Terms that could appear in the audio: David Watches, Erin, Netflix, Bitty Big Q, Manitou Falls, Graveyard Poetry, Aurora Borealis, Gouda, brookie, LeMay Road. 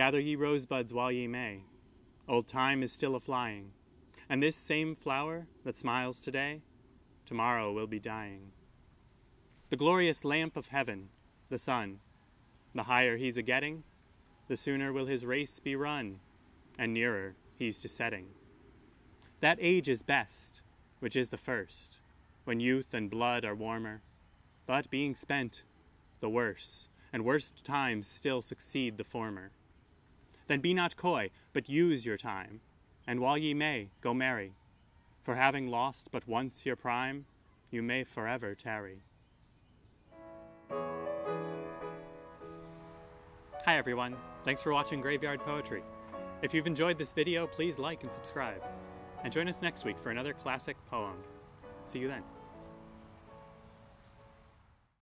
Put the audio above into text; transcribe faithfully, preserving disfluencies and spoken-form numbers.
Gather ye rosebuds while ye may, old time is still a-flying, and this same flower that smiles today, tomorrow will be dying. The glorious lamp of heaven, the sun, the higher he's a-getting, the sooner will his race be run, and nearer he's to setting. That age is best, which is the first, when youth and blood are warmer, but being spent, the worse, and worst times still succeed the former. Then be not coy, but use your time, and while ye may, go merry, for having lost but once your prime, you may forever tarry. Hi everyone, thanks for watching Graveyard Poetry. If you've enjoyed this video, please like and subscribe, and join us next week for another classic poem. See you then.